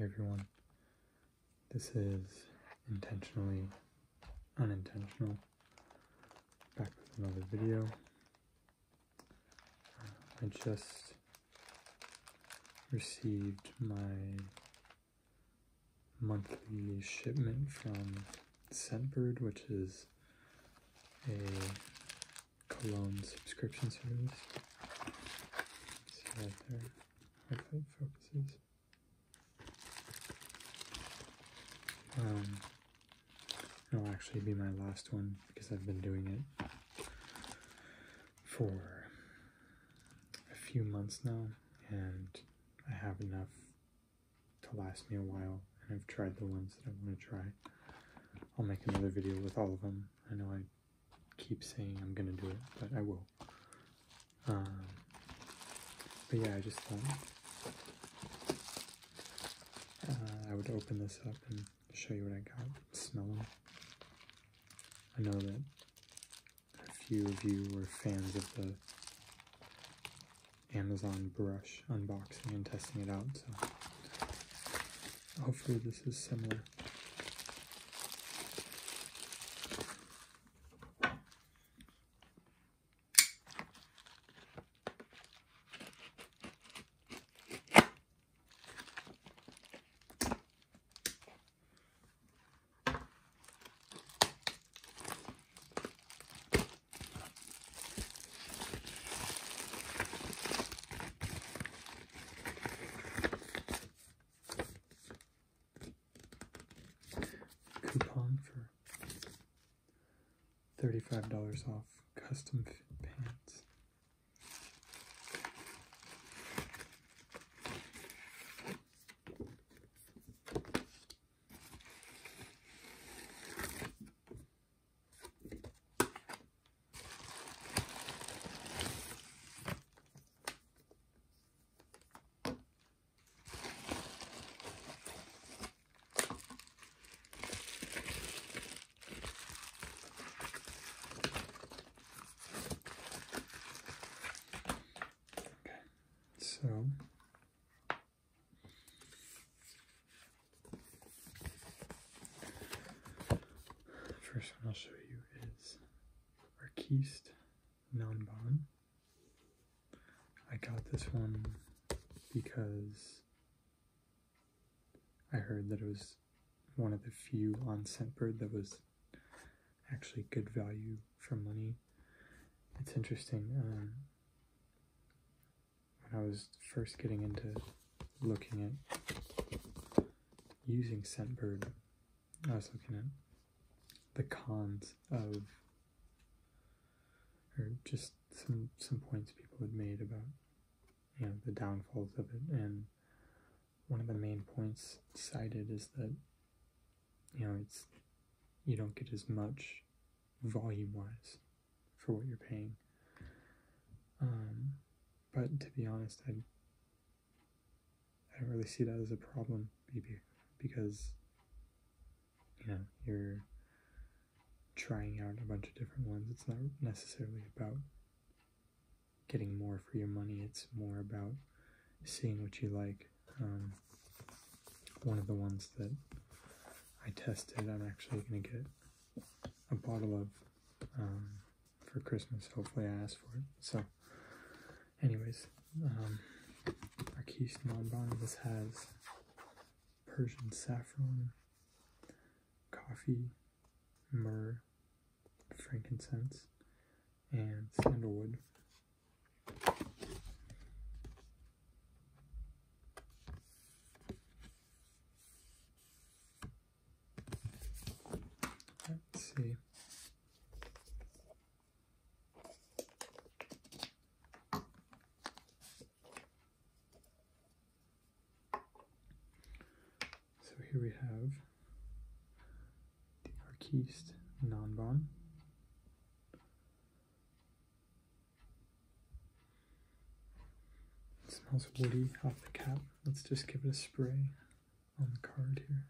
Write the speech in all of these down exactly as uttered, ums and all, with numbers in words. Hey everyone, this is Intentionally Unintentional, back with another video. I just received my monthly shipment from Scentbird, which is a cologne subscription service. See right there, hopefully it focuses. Um, it'll actually be my last one because I've been doing it for a few months now, and I have enough to last me a while, and I've tried the ones that I want to try. I'll make another video with all of them. I know I keep saying I'm gonna do it, but I will. Um, but yeah, I just thought uh, I would open this up and show you what I got. Smell them. I know that a few of you were fans of the Amazon brush unboxing and testing it out, so hopefully this is similar. Coupon for thirty-five dollars off custom fit pants. So, the first one I'll show you is Arquiste Nanban. I got this one because I heard that it was one of the few on Scentbird that was actually good value for money. It's interesting. Um, I was first getting into looking at using Scentbird, I was looking at the cons of, or just some some points people had made about, you know, the downfalls of it. And one of the main points cited is that, you know, it's you don't get as much volume-wise for what you're paying. Um, But to be honest, I, I don't really see that as a problem, maybe because, you know, you're trying out a bunch of different ones. It's not necessarily about getting more for your money. It's more about seeing what you like. Um, one of the ones that I tested, I'm actually going to get a bottle of um, for Christmas. Hopefully I asked for it. So. Anyways, um, Arquiste Monbonne, this has Persian saffron, coffee, myrrh, frankincense, and sandalwood. Let's see. Here we have the Arquiste Nanban. It smells woody off the cap. Let's just give it a spray on the card here.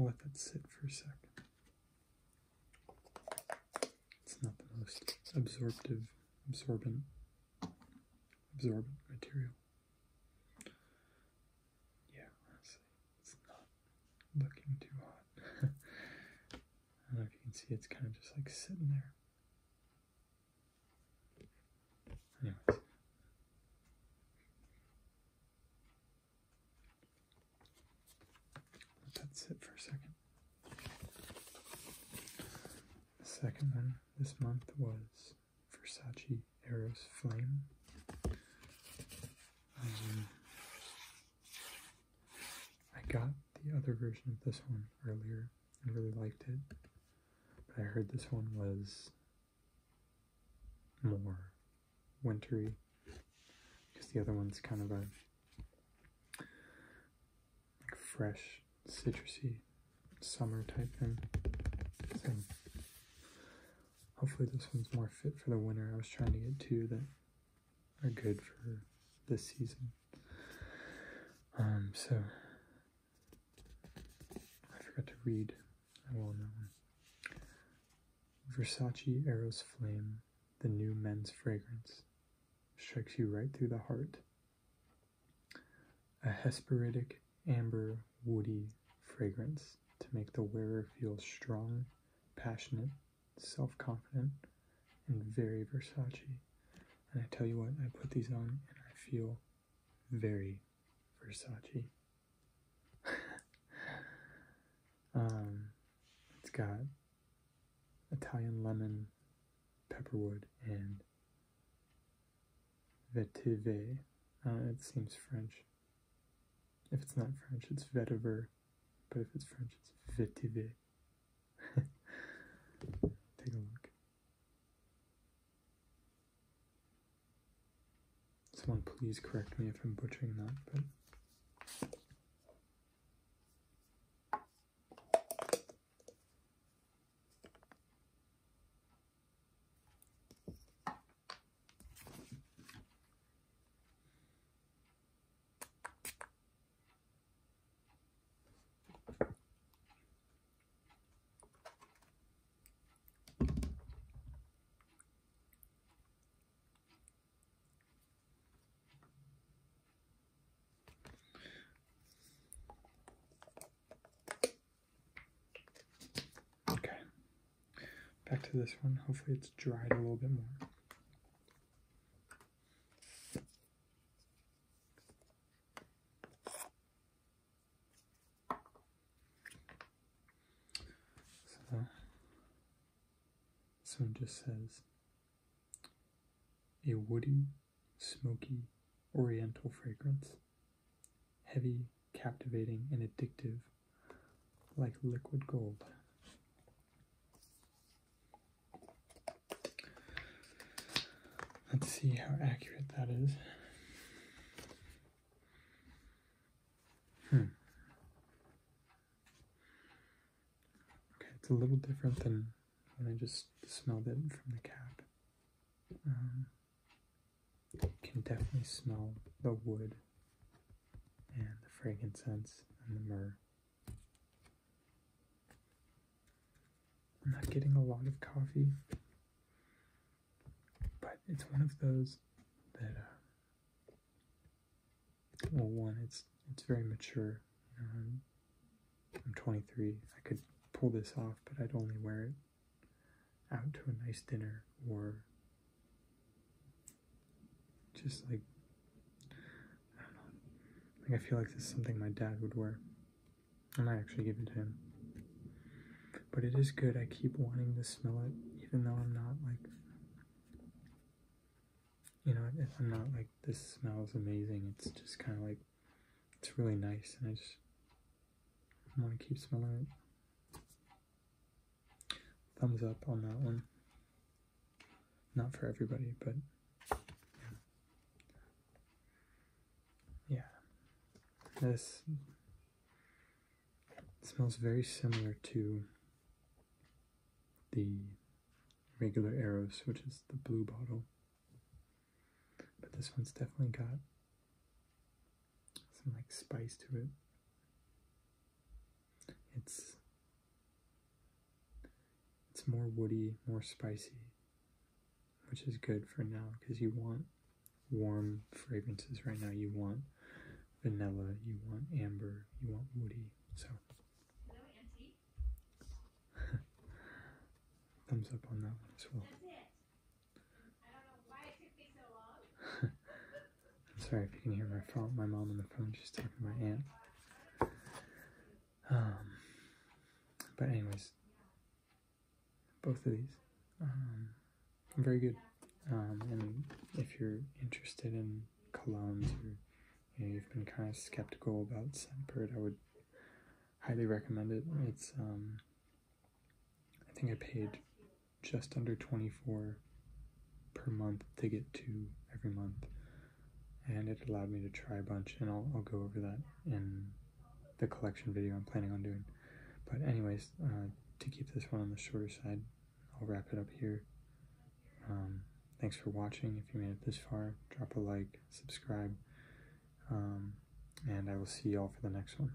I'll let that sit for a second. It's not the most absorptive, absorbent, absorbent material. Yeah, honestly, it's not looking too hot. I don't know if you can see, it's kind of just like sitting there. Anyways. Sit for a second. The second one this month was Versace Eros Flame. Um, I got the other version of this one earlier and really liked it, but I heard this one was more wintry because the other one's kind of a like fresh, citrusy summer type thing. So hopefully this one's more fit for the winter. I was trying to get two that are good for this season. Um, so I forgot to read. I will know. Versace Eros Flame, the new men's fragrance, strikes you right through the heart. A Hesperidic amber woody fragrance to make the wearer feel strong, passionate, self-confident, and very Versace. And I tell you what, I put these on and I feel very Versace. um, it's got Italian lemon, pepperwood, and vetiver. Uh, it seems French. If it's not French, it's vetiver, but if it's French, it's vetiver. Take a look. Someone please correct me if I'm butchering that, but... Back to this one. Hopefully it's dried a little bit more. So, this one just says, a woody, smoky, oriental fragrance. Heavy, captivating, and addictive, like liquid gold. Let's see how accurate that is. Hmm. Okay, it's a little different than when I just smelled it from the cap. Um, can definitely smell the wood and the fragrance scents and the myrrh. I'm not getting a lot of coffee. It's one of those that, uh, well, one, it's it's very mature. You know, I'm, I'm twenty-three. I could pull this off, but I'd only wear it out to a nice dinner or just like, I don't know. Like, I feel like this is something my dad would wear. I might actually give it to him. But it is good. I keep wanting to smell it, even though I'm not like, you know, if I'm not like, this smells amazing, it's just kind of like, it's really nice, and I just want to keep smelling it. Thumbs up on that one. Not for everybody, but yeah. Yeah. This smells very similar to the regular Eros, which is the blue bottle. But this one's definitely got some like spice to it. It's more woody, more spicy, which is good for now because you want warm fragrances right now. You want vanilla, you want amber, you want woody. So hello, Auntie. Thumbs up on that one as well. That's it. I don't know why it took me so long. I'm sorry if you can hear my phone, my mom on the phone. She's talking to my aunt. Um, but anyways, both of these um, are very good. Um, and if you're interested in colognes or you know, you've been kind of skeptical about Scentbird, I would highly recommend it. It's, um, I think I paid just under twenty-four dollars per month to get two every month, and it allowed me to try a bunch, and I'll, I'll go over that in the collection video I'm planning on doing. But anyways, uh, to keep this one on the shorter side, I'll wrap it up here. Um, Thanks for watching. If you made it this far, drop a like, subscribe, um, and I will see y'all for the next one.